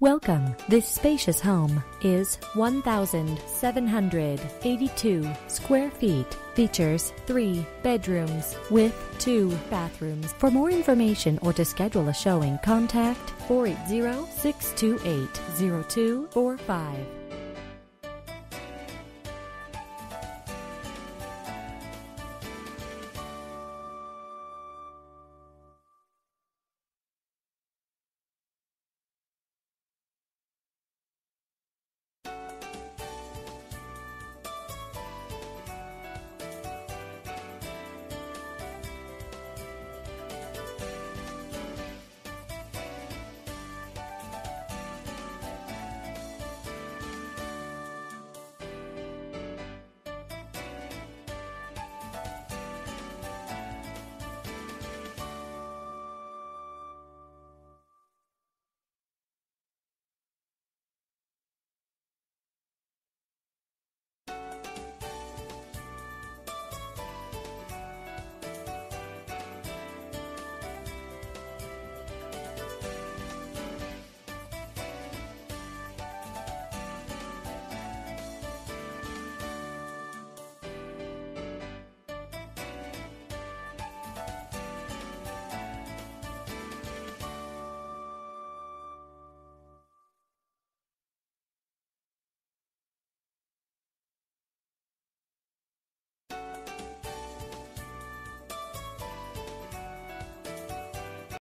Welcome. This spacious home is 1,782 square feet. Features 3 bedrooms with 2 bathrooms. For more information or to schedule a showing, contact 480-628-0245.